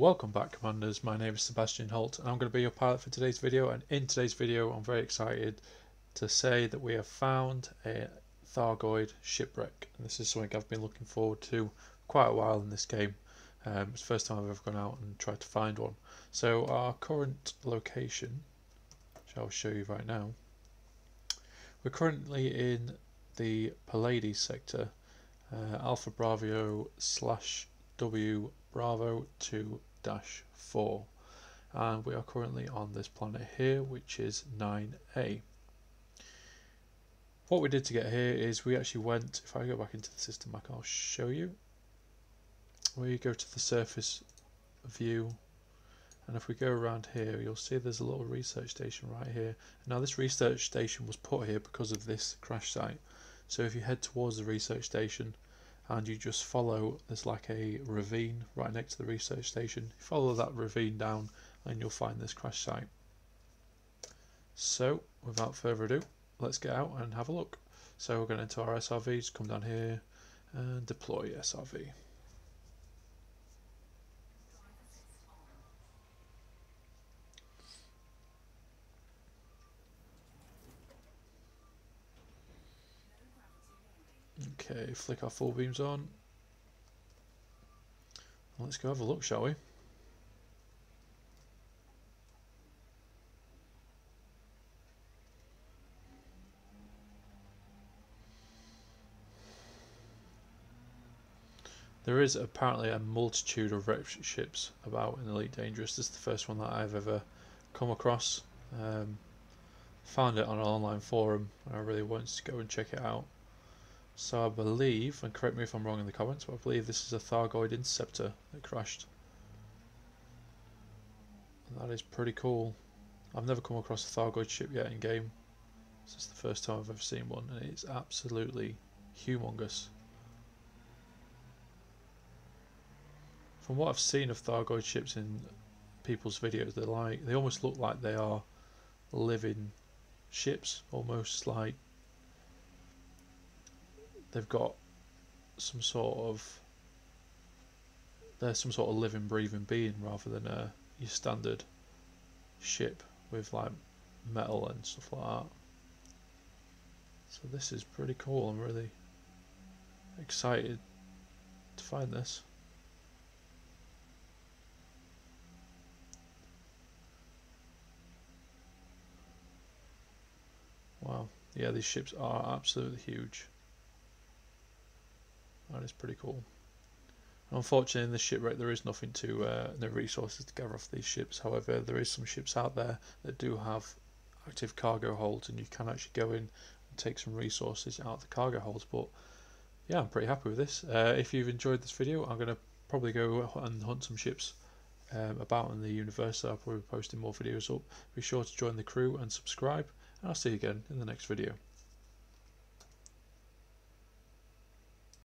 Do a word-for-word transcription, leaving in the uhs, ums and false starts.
Welcome back, Commanders. My name is Sebastian Holt and I'm going to be your pilot for today's video, and in today's video I'm very excited to say that we have found a Thargoid shipwreck, and this is something I've been looking forward to quite a while in this game. Um, it's the first time I've ever gone out and tried to find one. So our current location, which I'll show you right now, we're currently in the Palladi sector, uh, Alpha Bravo slash W Bravo two dash four, and we are currently on this planet here, which is nine A. What we did to get here is we actually went, if I go back into the system map, I'll show you. We go to the surface view, and if we go around here you'll see there's a little research station right here. Now this research station was put here because of this crash site, so if you head towards the research station and you just follow, there's like a ravine right next to the research station, you follow that ravine down and you'll find this crash site. So without further ado, let's get out and have a look. So we're going into our S R V, just come down here and deploy S R V. Okay, flick our full beams on. Let's go have a look, shall we? There is apparently a multitude of wrecked ships about in Elite Dangerous. This is the first one that I've ever come across. Um, found it on an online forum and I really wanted to go and check it out. So I believe, and correct me if I'm wrong in the comments, but I believe this is a Thargoid interceptor that crashed. And that is pretty cool. I've never come across a Thargoid ship yet in game. This is the first time I've ever seen one, and it's absolutely humongous. From what I've seen of Thargoid ships in people's videos, they like they almost look like they are living ships, almost like they've got some sort of, they're some sort of living, breathing being rather than a, your standard ship with like metal and stuff like that. So this is pretty cool. I'm really excited to find this. Wow. Yeah, these ships are absolutely huge. That is pretty cool. Unfortunately, in this shipwreck there is nothing to, uh, no resources to gather off these ships. However, there is some ships out there that do have active cargo holds, and you can actually go in and take some resources out of the cargo holds. But yeah, I'm pretty happy with this. Uh, if you've enjoyed this video, I'm going to probably go and hunt some ships um, about in the universe. So I'll probably be posting more videos up. Be sure to join the crew and subscribe, and I'll see you again in the next video.